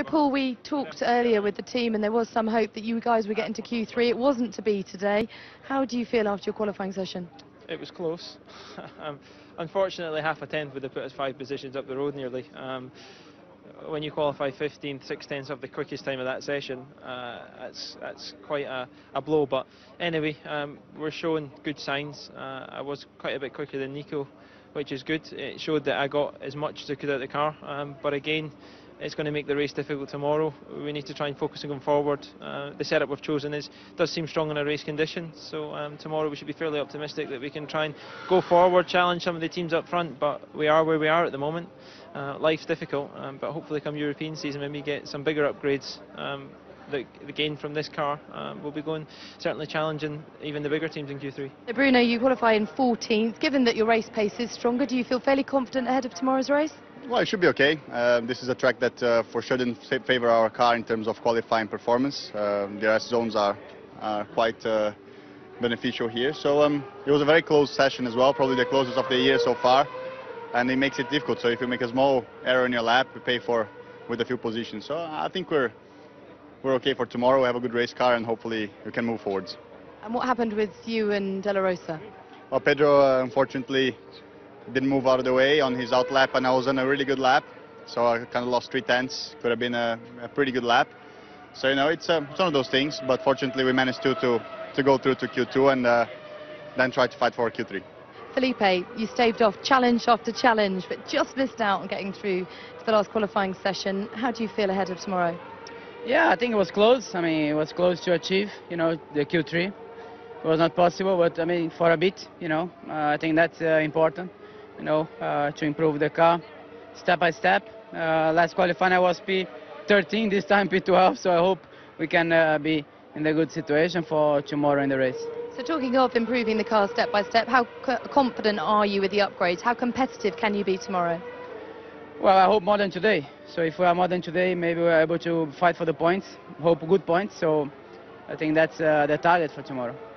So, Paul, we talked earlier with the team and there was some hope that you guys were getting to Q3. It wasn't to be today. How do you feel after your qualifying session? It was close. Unfortunately, half a tenth would have put us 5 positions up the road nearly. When you qualify 15th, 6/10ths of the quickest time of that session, that's quite a blow. But anyway, we're showing good signs. I was quite a bit quicker than Nico, which is good. It showed that I got as much as I could out of the car. But again, it's going to make the race difficult tomorrow. We need to try and focus on going forward. The setup we've chosen does seem strong in our race condition. So tomorrow we should be fairly optimistic that we can try and go forward, challenge some of the teams up front. But we are where we are at the moment. Life's difficult, but hopefully come European season when we get some bigger upgrades that we gain from this car, we'll be going certainly challenging even the bigger teams in Q3. So Bruno, you qualify in 14th. Given that your race pace is stronger, do you feel fairly confident ahead of tomorrow's race? Well, it should be okay. This is a track that for sure didn't favour our car in terms of qualifying performance. The rest zones are quite beneficial here. So it was a very close session as well, probably the closest of the year so far. And it makes it difficult. So if you make a small error in your lap, you pay for with a few positions. So I think we're okay for tomorrow. We have a good race car and hopefully we can move forwards. And what happened with you and De La Rosa? Well, Pedro unfortunately didn't move out of the way on his out lap, and I was on a really good lap, so I kind of lost 3/10ths. Could have been a pretty good lap. So you know, it's one of those things. But fortunately, we managed to go through to Q2 and then try to fight for Q3. Felipe, you staved off challenge after challenge, but just missed out on getting through to the last qualifying session. How do you feel ahead of tomorrow? Yeah, I think it was close. I mean, it was close to achieve, you know, the Q3. It was not possible, but I mean, for a bit, you know, I think that's important. You know, to improve the car step by step. Last qualifying I was P13, this time P12, so I hope we can be in a good situation for tomorrow in the race. So talking of improving the car step by step, how confident are you with the upgrades? How competitive can you be tomorrow? Well, I hope more than today. So if we are more than today, maybe we're able to fight for the points, hope good points. So I think that's the target for tomorrow.